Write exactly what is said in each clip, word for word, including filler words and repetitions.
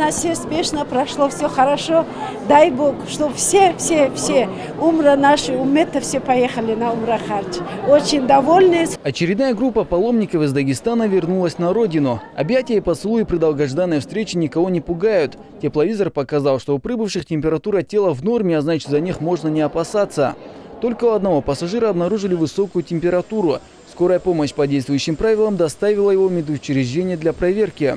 нас все успешно прошло, все хорошо. Дай Бог, чтобы все, все, все умра наши, умета все поехали на умра-хадж. Очень довольны. Очередная группа паломников из Дагестана вернулась на родину. Объятия и поцелуи при долгожданной встрече никого не пугают. Тепловизор показал, что у прибывших температура тела в норме, а значит, за них можно не опасаться. Только у одного пассажира обнаружили высокую температуру. Скорая помощь по действующим правилам доставила его в медучреждение для проверки.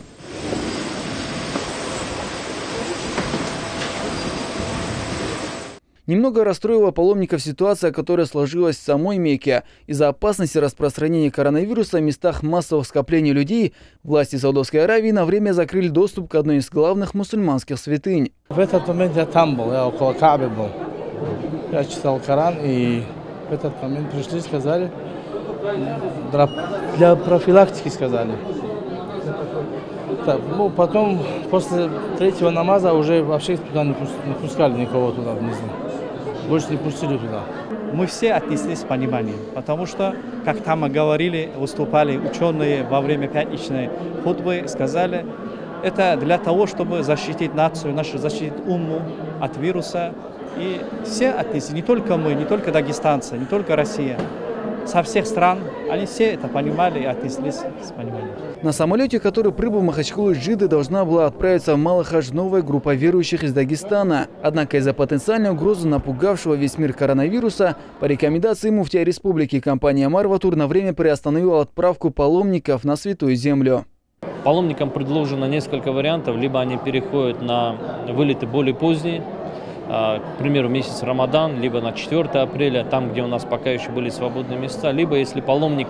Немного расстроила паломников ситуация, которая сложилась в самой Мекке. Из-за опасности распространения коронавируса в местах массовых скоплений людей власти Саудовской Аравии на время закрыли доступ к одной из главных мусульманских святынь. В этот момент я там был, я около Каабы был. Я читал Коран, и в этот момент пришли, сказали, для профилактики сказали. Так, ну, потом, после третьего намаза, уже вообще туда не пускали никого туда внизу. Больше не пустили туда. Мы все отнеслись с пониманием, потому что, как там говорили, выступали ученые во время пятничной хутбы, сказали, это для того, чтобы защитить нацию, нашу, защитить умму от вируса. И все отнесли, не только мы, не только дагестанцы, не только Россия. Со всех стран они все это понимали и отнеслись с пониманием. На самолете, который прибыл в Махачкалу из Джидды, должна была отправиться в Малахаж новая группа верующих из Дагестана. Однако из-за потенциальной угрозы, напугавшего весь мир коронавируса, по рекомендации Муфтия Республики компания «Марватур» на время приостановила отправку паломников на Святую Землю. Паломникам предложено несколько вариантов. Либо они переходят на вылеты более поздние, к примеру, месяц Рамадан, либо на четвёртое апреля, там, где у нас пока еще были свободные места, либо если паломник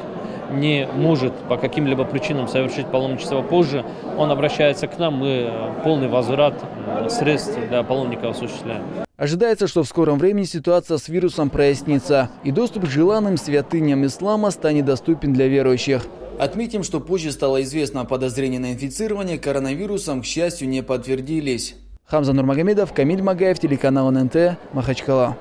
не может по каким-либо причинам совершить паломничество позже, он обращается к нам, мы полный возврат средств для паломника осуществляем. Ожидается, что в скором времени ситуация с вирусом прояснится, и доступ к желанным святыням ислама станет доступен для верующих. Отметим, что позже стало известно о подозрении на инфицирование коронавирусом, к счастью, не подтвердились. Хамза Нурмагомедов, Камиль Магаев, телеканал эн эн тэ, Махачкала.